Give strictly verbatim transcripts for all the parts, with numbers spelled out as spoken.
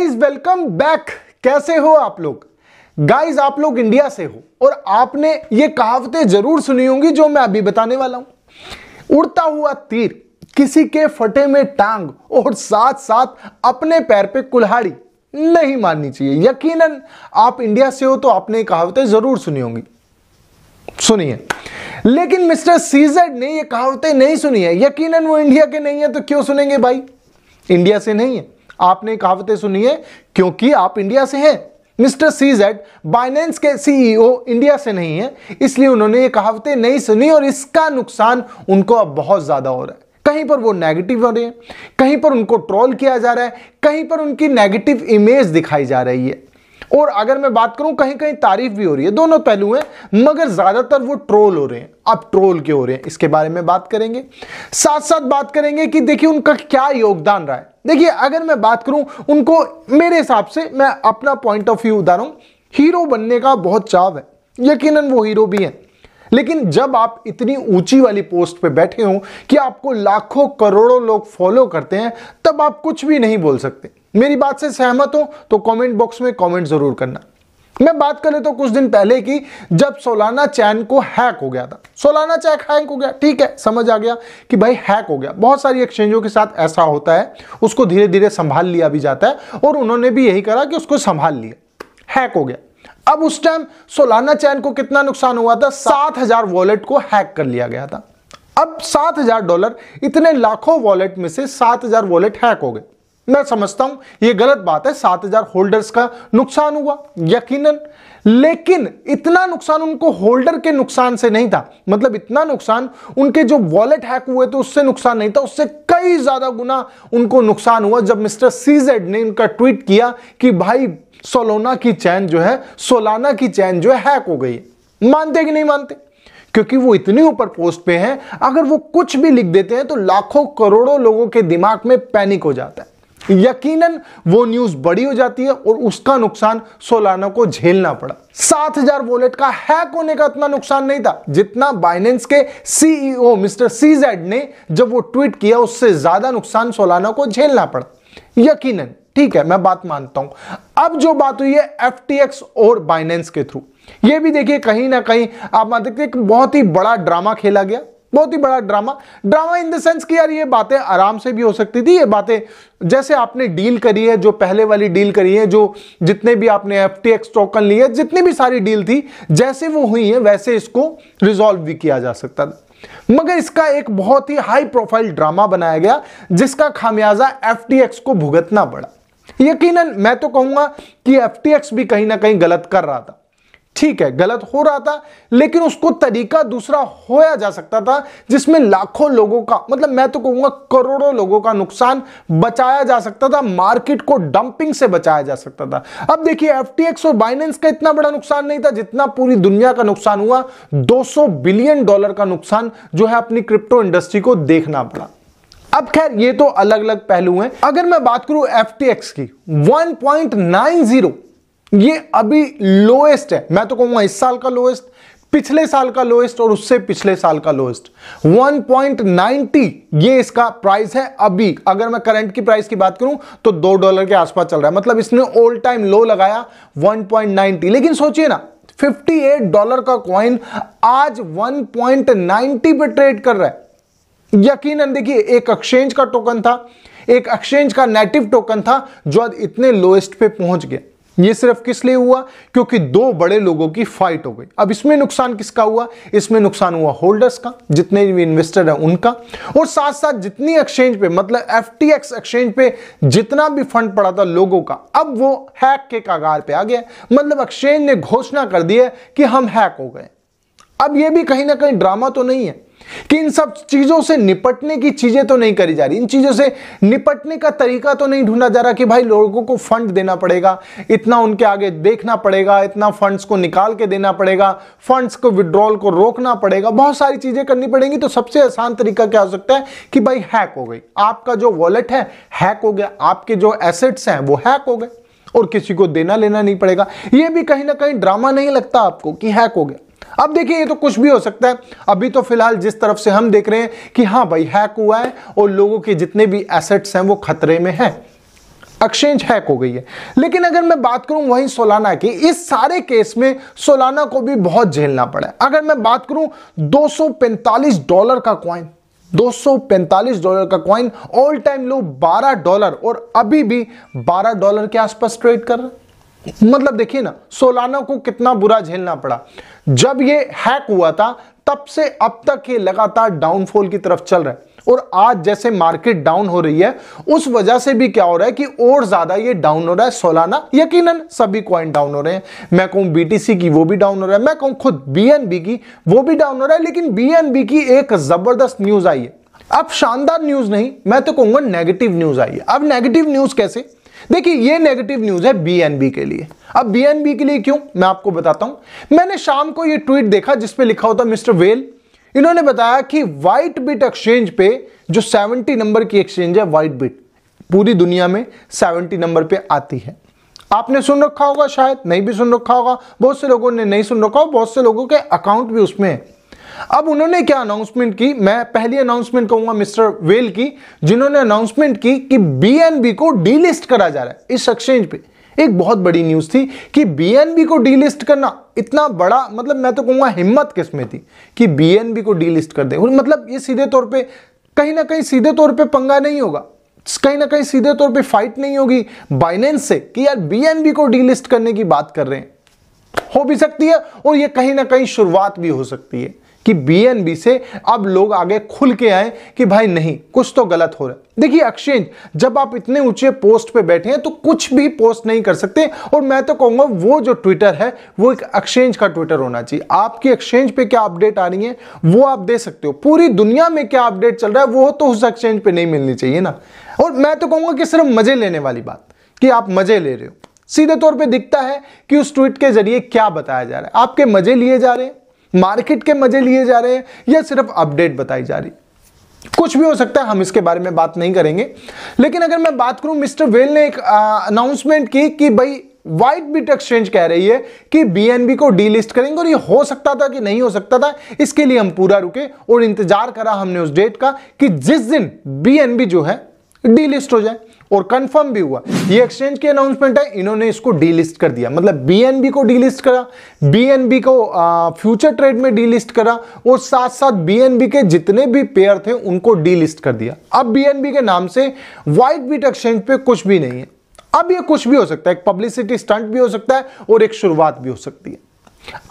Guys welcome back. कैसे हो आप लोग? गाइज आप लोग इंडिया से हो और आपने ये कहावतें जरूर सुनी होंगी जो मैं अभी बताने वाला हूं। उड़ता हुआ तीर, किसी के फटे में टांग और साथ साथ अपने पैर पे कुल्हाड़ी नहीं माननी चाहिए। यकीनन आप इंडिया से हो तो आपने ये कहावतें जरूर सुनी होंगी, सुनिए। लेकिन मिस्टर सीजेड ने ये कहावतें नहीं सुनी है। यकीनन वो इंडिया के नहीं है तो क्यों सुनेंगे भाई, इंडिया से नहीं है। आपने कहावतें सुनी है क्योंकि आप इंडिया से हैं। मिस्टर सीजेड बाइनेंस के सीईओ इंडिया से नहीं है, इसलिए उन्होंने ये कहावतें नहीं सुनी और इसका नुकसान उनको अब बहुत ज्यादा हो रहा है। कहीं पर वो नेगेटिव हो रहे हैं, कहीं पर उनको ट्रोल किया जा रहा है, कहीं पर उनकी नेगेटिव इमेज दिखाई जा रही है और अगर मैं बात करूं कहीं कहीं तारीफ भी हो रही है। दोनों पहलू हैं, मगर ज्यादातर वो ट्रोल हो रहे हैं। अब ट्रोल क्यों हो रहे हैं इसके बारे में बात करेंगे, साथ साथ बात करेंगे कि देखिए उनका क्या योगदान रहा है। देखिए अगर मैं बात करूं उनको, मेरे हिसाब से मैं अपना पॉइंट ऑफ व्यू बता रहा हूं, हीरो बनने का बहुत चाव है, यकीनन वो हीरो भी हैं। लेकिन जब आप इतनी ऊंची वाली पोस्ट पे बैठे हो कि आपको लाखों करोड़ों लोग फॉलो करते हैं, तब आप कुछ भी नहीं बोल सकते। मेरी बात से सहमत हो तो कमेंट बॉक्स में कमेंट जरूर करना। मैं बात करें तो कुछ दिन पहले की, जब सोलाना चैन को हैक हो गया था। सोलाना चैन हैक हो गया, ठीक है, समझ आ गया कि भाई हैक हो गया। बहुत सारी एक्सचेंजों के साथ ऐसा होता है, उसको धीरे धीरे संभाल लिया भी जाता है और उन्होंने भी यही करा कि उसको संभाल लिया, हैक हो गया। अब उस टाइम सोलाना चैन को कितना नुकसान हुआ था, सात हजार वॉलेट को हैक कर लिया गया था। अब सात हजार डॉलर इतने लाखों वॉलेट में से सात हजार वॉलेट हैक हो गए। मैं समझता हूं यह गलत बात है, सात हजार होल्डर्स का नुकसान हुआ यकीनन, लेकिन इतना नुकसान उनको होल्डर के नुकसान से नहीं था। मतलब इतना नुकसान उनके जो वॉलेट हैक हुए थे उससे नुकसान नहीं था, उससे कई ज्यादा गुना उनको नुकसान हुआ। जब मिस्टर सीजेड ने उनका ट्वीट किया कि भाई सोलाना की चैन जो है सोलाना की चैन जो है हैक हो गई, मानते कि नहीं मानते? क्योंकि वो इतनी ऊपर पोस्ट पे हैं, अगर वो कुछ भी लिख देते हैं तो लाखों करोड़ों लोगों के दिमाग में पैनिक हो जाता है। यकीनन वो न्यूज बड़ी हो जाती है और उसका नुकसान सोलाना को झेलना पड़ा। सात हजार वॉलेट का हैक होने का इतना नुकसान नहीं था जितना बाइनेंस के सीईओ मिस्टर सीजेड ने जब वो ट्वीट किया, उससे ज्यादा नुकसान सोलाना को झेलना पड़ा यकीनन, ठीक है, मैं बात मानता हूं। अब जो बात हुई है एफ टी एक्स और बाइनेंस के थ्रू, ये भी देखिए कहीं ना कहीं आप मानते हैं बहुत ही बड़ा ड्रामा खेला गया, बहुत ही बड़ा drama drama in the sense कि यार ये बातें आराम से भी हो सकती थी। ये बातें जैसे आपने डील करी है, जो पहले वाली डील करी है, जो जितने भी आपने एफ टी एक्स टोकन लिए, जितनी भी सारी डील थी, जैसे वो हुई है वैसे इसको रिजॉल्व भी किया जा सकता था। मगर इसका एक बहुत ही हाई प्रोफाइल ड्रामा बनाया गया जिसका खामियाजा एफ टी एक्स को भुगतना पड़ा। यकीनन मैं तो कहूंगा कि एफ टी एक्स भी कहीं ना कहीं गलत कर रहा था, ठीक है, गलत हो रहा था, लेकिन उसको तरीका दूसरा होया जा सकता था जिसमें लाखों लोगों का, मतलब मैं तो कहूंगा करोड़ों लोगों का नुकसान बचाया जा सकता था, मार्केट को डंपिंग से बचाया जा सकता था। अब देखिए एफ टी एक्स और बाइनेंस का इतना बड़ा नुकसान नहीं था जितना पूरी दुनिया का नुकसान हुआ। दो सौ बिलियन डॉलर का नुकसान जो है अपनी क्रिप्टो इंडस्ट्री को देखना पड़ा। अब खैर ये तो अलग अलग पहलू हैं। अगर मैं बात करूं एफ टी एक्स की, वन पॉइंट नाइन जीरो ये अभी लोएस्ट है, मैं तो कहूंगा इस साल का लोएस्ट, पिछले साल का लोएस्ट और उससे पिछले साल का lowest. One point nine zero ये इसका प्राइस है अभी। अगर मैं करंट की प्राइस की बात करूं तो दो डॉलर के आसपास चल रहा है, मतलब इसने ऑल टाइम लो लगाया वन पॉइंट नाइन जीरो। लेकिन सोचिए ना, अट्ठावन डॉलर का कॉइन आज वन पॉइंट नाइन जीरो पे ट्रेड कर रहा है। यकीनन देखिए एक एक्सचेंज का टोकन था, एक एक्सचेंज का नेटिव टोकन था जो आज इतने लोएस्ट पे पहुंच गया। ये सिर्फ किस लिए हुआ? क्योंकि दो बड़े लोगों की फाइट हो गई। अब इसमें नुकसान किसका हुआ? इसमें नुकसान हुआ होल्डर्स का, जितने भी इन्वेस्टर हैं उनका, और साथ साथ जितनी एक्सचेंज पे, मतलब एफ टी एक्स एक्सचेंज पे जितना भी फंड पड़ा था लोगों का, अब वो हैक के कगार पे आ गया। मतलब एक्सचेंज ने घोषणा कर दी है कि हम हैक हो गए। अब ये भी कहीं ना कहीं ड्रामा तो नहीं है कि इन सब चीजों से निपटने की चीजें तो नहीं करी जा रही, इन चीजों से निपटने का तरीका तो नहीं ढूंढा जा रहा कि भाई लोगों को फंड देना पड़ेगा, इतना उनके आगे देखना पड़ेगा, इतना फंड्स को निकाल के देना पड़ेगा, फंड्स को विड्रॉल को रोकना पड़ेगा, बहुत सारी चीजें करनी पड़ेंगी। तो सबसे आसान तरीका क्या हो सकता है कि भाई हैक हो गई, आपका जो वॉलेट है हैक हो गया, आपके जो एसेट्स हैं वो हैक हो गए और किसी को देना लेना नहीं पड़ेगा। यह भी कहीं ना कहीं ड्रामा नहीं लगता आपको कि हैक हो गया? अब देखिए ये तो कुछ भी हो सकता है। अभी तो फिलहाल जिस तरफ से हम देख रहे हैं कि हाँ भाई हैक हुआ है और लोगों के जितने भी एसेट्स हैं वो खतरे में हैं। एक्सचेंज हैक हो गई है। लेकिन अगर मैं बात करूं वहीं सोलाना की, इस सारे केस में सोलाना को भी बहुत झेलना पड़ा है। अगर मैं बात करूं दो सौ पैंतालीस डॉलर का कॉइन, दो सौ पैंतालीस डॉलर का कॉइन ऑल टाइम लो बारह डॉलर और अभी भी बारह डॉलर के आसपास ट्रेड कर रहा है। मतलब देखिए ना सोलाना को कितना बुरा झेलना पड़ा। जब ये हैक हुआ था तब से अब तक ये लगातार डाउनफॉल की तरफ चल रहा है और आज जैसे मार्केट डाउन हो रही है उस वजह से भी क्या हो रहा है कि और ज्यादा ये डाउन हो रहा है सोलाना। यकीनन सभी कॉइन डाउन हो रहे हैं, मैं कहूं बीटीसी की वो भी डाउन हो रहा है, मैं कहूं खुद बीएनबी की वो भी डाउन हो रहा है। लेकिन बीएनबी की एक जबरदस्त न्यूज आई है, अब शानदार न्यूज नहीं, मैं तो कहूंगा नेगेटिव न्यूज आई है। अब नेगेटिव न्यूज कैसे? देखिए ये नेगेटिव न्यूज है बीएनबी के लिए। अब बीएनबी के लिए क्यों, मैं आपको बताता हूं। मैंने शाम को ये ट्वीट देखा जिसपे लिखा होता मिस्टर वेल, इन्होंने बताया कि व्हाइट बिट एक्सचेंज पे, जो सत्तर नंबर की एक्सचेंज है व्हाइट बिट, पूरी दुनिया में सत्तर नंबर पे आती है। आपने सुन रखा होगा, शायद नहीं भी सुन रखा होगा, बहुत से लोगों ने नहीं सुन रखा हो, बहुत से लोगों के अकाउंट भी उसमें है। अब उन्होंने क्या अनाउंसमेंट की, मैं पहली अनाउंसमेंट कहूंगा मिस्टर वेल की, जिन्होंने अनाउंसमेंट की कि बीएनबी को डीलिस्ट करा जा रहा है इस एक्सचेंज पे। एक बहुत बड़ी न्यूज थी कि बीएनबी को डीलिस्ट करना, इतना बड़ा, मतलब मैं तो कहूंगा हिम्मत किसमें थी कि बीएनबी को डीलिस्ट कर दे। मतलब ये सीधे तौर पे कहीं ना कहीं सीधे तौर पे पंगा नहीं होगा, कहीं ना कहीं सीधे तौर पे फाइट नहीं होगी बाइनेंस से कि यार बीएनबी को डीलिस्ट करने की बात कर रहे हैं। हो भी सकती है और यह कहीं ना कहीं शुरुआत भी हो सकती है कि बीएनबी से अब लोग आगे खुल के आए कि भाई नहीं, कुछ तो गलत हो रहा है। देखिए एक्सचेंज, जब आप इतने ऊंचे पोस्ट पे बैठे हैं तो कुछ भी पोस्ट नहीं कर सकते। और मैं तो कहूंगा वो जो ट्विटर है वो एक एक्सचेंज का ट्विटर होना चाहिए। आपकी एक्सचेंज पे क्या अपडेट आ रही है वो आप दे सकते हो, पूरी दुनिया में क्या अपडेट चल रहा है वो तो उस एक्सचेंज पे नहीं मिलनी चाहिए ना। और मैं तो कहूंगा कि सिर्फ मजे लेने वाली बात कि आप मजे ले रहे हो, सीधे तौर पर दिखता है कि उस ट्वीट के जरिए क्या बताया जा रहा है। आपके मजे लिए जा रहे हैं, मार्केट के मजे लिए जा रहे हैं, या सिर्फ अपडेट बताई जा रही, कुछ भी हो सकता है, हम इसके बारे में बात नहीं करेंगे। लेकिन अगर मैं बात करूं, मिस्टर वेल ने एक अनाउंसमेंट की कि भाई व्हाइट बिट एक्सचेंज कह रही है कि बीएनबी को डीलिस्ट करेंगे और ये हो सकता था कि नहीं हो सकता था, इसके लिए हम पूरा रुके और इंतजार करा हमने उस डेट का कि जिस दिन बीएनबी जो है डीलिस्ट हो जाए, और कंफर्म भी हुआ। ये एक्सचेंज की अनाउंसमेंट है, इन्होंने इसको डीलिस्ट कर दिया, मतलब बीएनबी को डीलिस्ट करा, बीएनबी को आ, फ्यूचर ट्रेड में डीलिस्ट करा और साथ साथ बीएनबी के जितने भी पेयर थे उनको डीलिस्ट कर दिया। अब बीएनबी के नाम से व्हाइट बिट एक्सचेंज पे कुछ भी नहीं है। अब ये कुछ भी हो सकता है, एक पब्लिसिटी स्टंट भी हो सकता है और एक शुरुआत भी हो सकती है।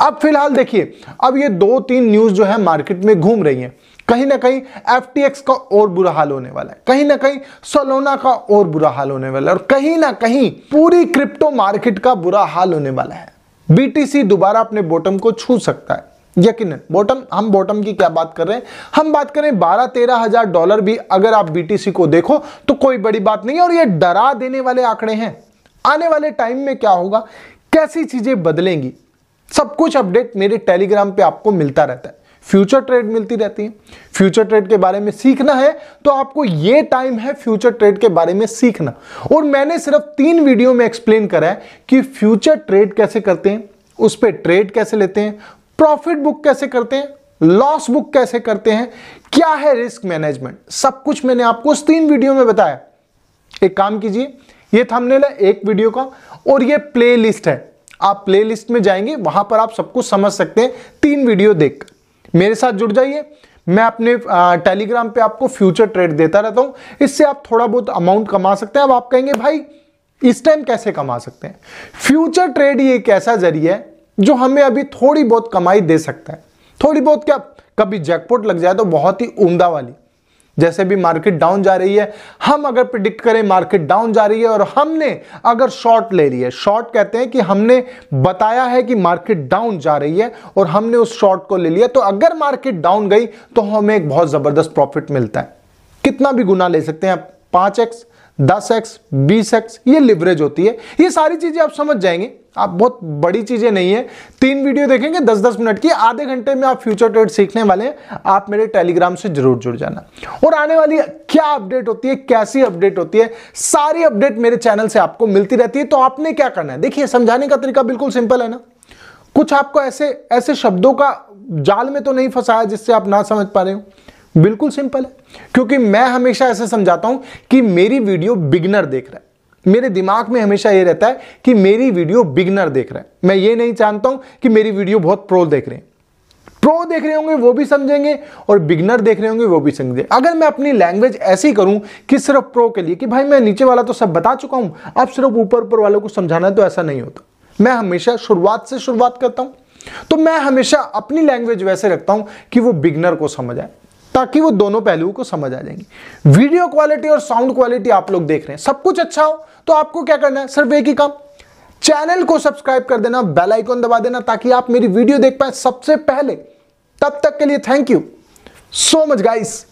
अब फिलहाल देखिए, अब ये दो तीन न्यूज जो है मार्केट में घूम रही है, कहीं ना कहीं एफ टी एक्स का और बुरा हाल होने वाला है, कहीं ना कहीं सोलाना का और बुरा हाल होने वाला है, और कहीं ना कहीं पूरी क्रिप्टो मार्केट का बुरा हाल होने वाला है। बी टी सी दोबारा अपने बॉटम को छू सकता है यकीनन। बॉटम, हम बॉटम की क्या बात कर रहे हैं, हम बात करें बारह तेरह हजार डॉलर भी अगर आप बी टी सी को देखो तो कोई बड़ी बात नहीं है। और ये डरा देने वाले आंकड़े हैं। आने वाले टाइम में क्या होगा, कैसी चीजें बदलेंगी, सब कुछ अपडेट मेरे टेलीग्राम पे आपको मिलता रहता है, फ्यूचर ट्रेड मिलती रहती है। फ्यूचर ट्रेड के बारे में सीखना है तो आपको ये टाइम है फ्यूचर ट्रेड के बारे में सीखना। और मैंने सिर्फ तीन वीडियो में एक्सप्लेन करा है कि फ्यूचर ट्रेड कैसे करते हैं, उस पर ट्रेड कैसे लेते हैं, प्रॉफिट बुक कैसे करते हैं, लॉस बुक कैसे करते हैं, क्या है रिस्क मैनेजमेंट, सब कुछ मैंने आपको उस तीन वीडियो में बताया। एक काम कीजिए, ये थंबनेल है एक वीडियो का और ये प्ले लिस्ट है, आप प्ले लिस्ट में जाएंगे, वहां पर आप सब कुछ समझ सकते हैं तीन वीडियो देख। मेरे साथ जुड़ जाइए, मैं अपने टेलीग्राम पे आपको फ्यूचर ट्रेड देता रहता हूं, इससे आप थोड़ा बहुत अमाउंट कमा सकते हैं। अब आप कहेंगे भाई इस टाइम कैसे कमा सकते हैं, फ्यूचर ट्रेड ये एक ऐसा जरिया है जो हमें अभी थोड़ी बहुत कमाई दे सकता है, थोड़ी बहुत क्या, कभी जैकपॉट लग जाए तो बहुत ही उम्दा वाली। जैसे भी मार्केट डाउन जा रही है, हम अगर प्रिडिक्ट करें मार्केट डाउन जा रही है और हमने अगर शॉर्ट ले रही है, शॉर्ट कहते हैं कि हमने बताया है कि मार्केट डाउन जा रही है और हमने उस शॉर्ट को ले लिया, तो अगर मार्केट डाउन गई तो हमें एक बहुत ज़बरदस्त प्रॉफिट मिलता है। कितना भी गुना ले सकते हैं आप, पाँच एक्स दस एक्स बीस एक्स ये लिवरेज होती है। ये सारी चीज़ें आप समझ जाएंगे, आप बहुत बड़ी चीज़ें नहीं है, तीन वीडियो देखेंगे दस दस मिनट की, आधे घंटे में आप फ्यूचर ट्रेड सीखने वाले हैं। आप मेरे टेलीग्राम से जरूर जुड़ जाना, और आने वाली क्या अपडेट होती है, कैसी अपडेट होती है, सारी अपडेट मेरे चैनल से आपको मिलती रहती है। तो आपने क्या करना है, देखिए समझाने का तरीका बिल्कुल सिंपल है ना, कुछ आपको ऐसे ऐसे शब्दों का जाल में तो नहीं फंसाया जिससे आप ना समझ पा रहे हो, बिल्कुल सिंपल है। क्योंकि मैं हमेशा ऐसे समझाता हूं कि मेरी वीडियो बिगिनर देख रहा है, मेरे दिमाग में हमेशा ये रहता है कि मेरी वीडियो बिगनर देख रहा है, मैं ये नहीं जानता हूँ कि मेरी वीडियो बहुत प्रो देख रहे हैं। प्रो देख रहे होंगे वो भी समझेंगे और बिगनर देख रहे होंगे वो भी समझेंगे। अगर मैं अपनी लैंग्वेज ऐसी करूं कि सिर्फ प्रो के लिए कि भाई मैं नीचे वाला तो सब बता चुका हूं, अब सिर्फ ऊपर ऊपर वालों को समझाना है, तो ऐसा नहीं होता। मैं हमेशा शुरुआत से शुरुआत करता हूं, तो मैं हमेशा अपनी लैंग्वेज वैसे रखता हूं कि वो बिगनर को समझ आए, ताकि वो दोनों पहलुओं को समझ आ जाएंगे। वीडियो क्वालिटी और साउंड क्वालिटी आप लोग देख रहे हैं, सब कुछ अच्छा हो तो आपको क्या करना है, सिर्फ एक ही काम, चैनल को सब्सक्राइब कर देना, बेल आइकॉन दबा देना, ताकि आप मेरी वीडियो देख पाए सबसे पहले। तब तक के लिए thank you so much guys.